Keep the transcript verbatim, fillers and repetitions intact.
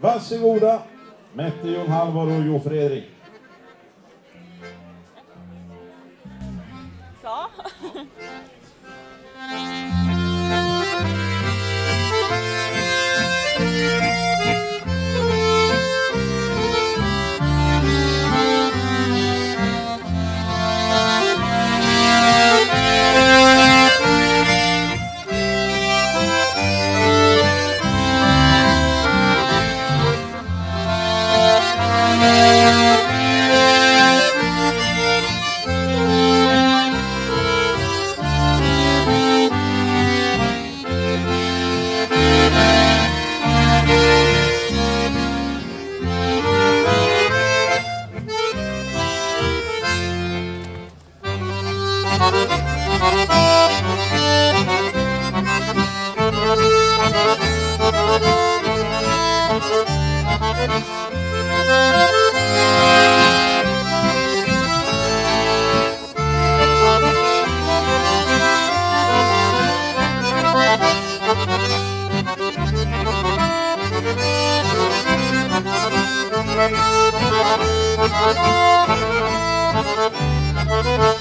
Varsågoda, Mette Jon Halvar och Jo Fredrik. Så. We'll be right back.